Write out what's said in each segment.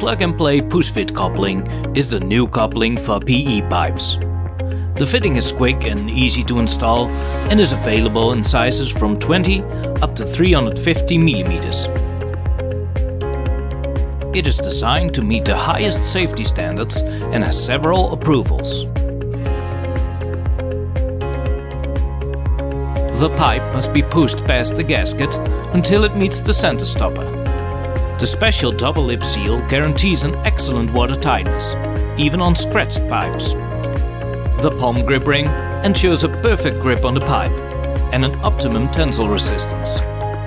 plug-and-play push-fit coupling is the new coupling for PE pipes. The fitting is quick and easy to install and is available in sizes from 20 up to 350 mm. It is designed to meet the highest safety standards and has several approvals. The pipe must be pushed past the gasket until it meets the center stopper. The special double-lip seal guarantees an excellent water tightness, even on scratched pipes. The palm grip ring ensures a perfect grip on the pipe and an optimum tensile resistance,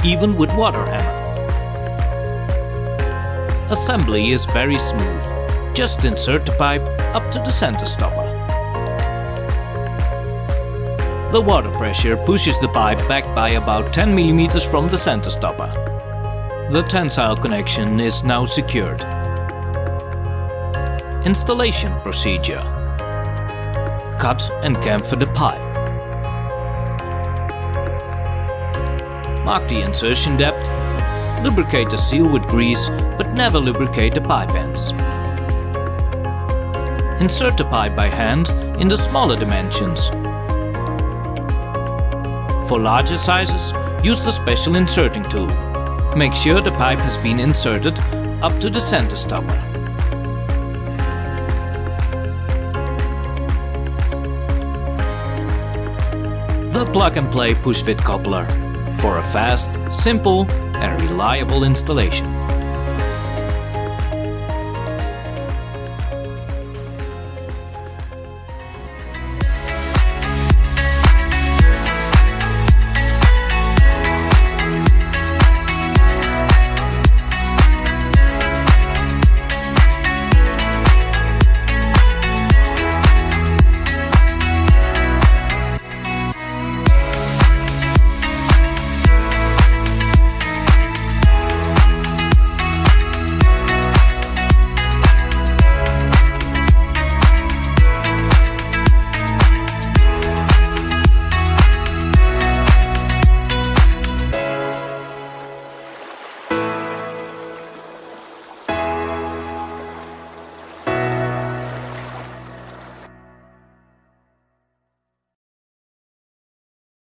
even with water hammer. Assembly is very smooth. Just insert the pipe up to the center stopper. The water pressure pushes the pipe back by about 10 mm from the center stopper. The tensile connection is now secured. Installation procedure. Cut and chamfer the pipe. Mark the insertion depth. Lubricate the seal with grease, but never lubricate the pipe ends. Insert the pipe by hand in the smaller dimensions. For larger sizes, use the special inserting tool. Make sure the pipe has been inserted up to the center stopper. The plug-and-play push-fit coupler for a fast, simple and reliable installation.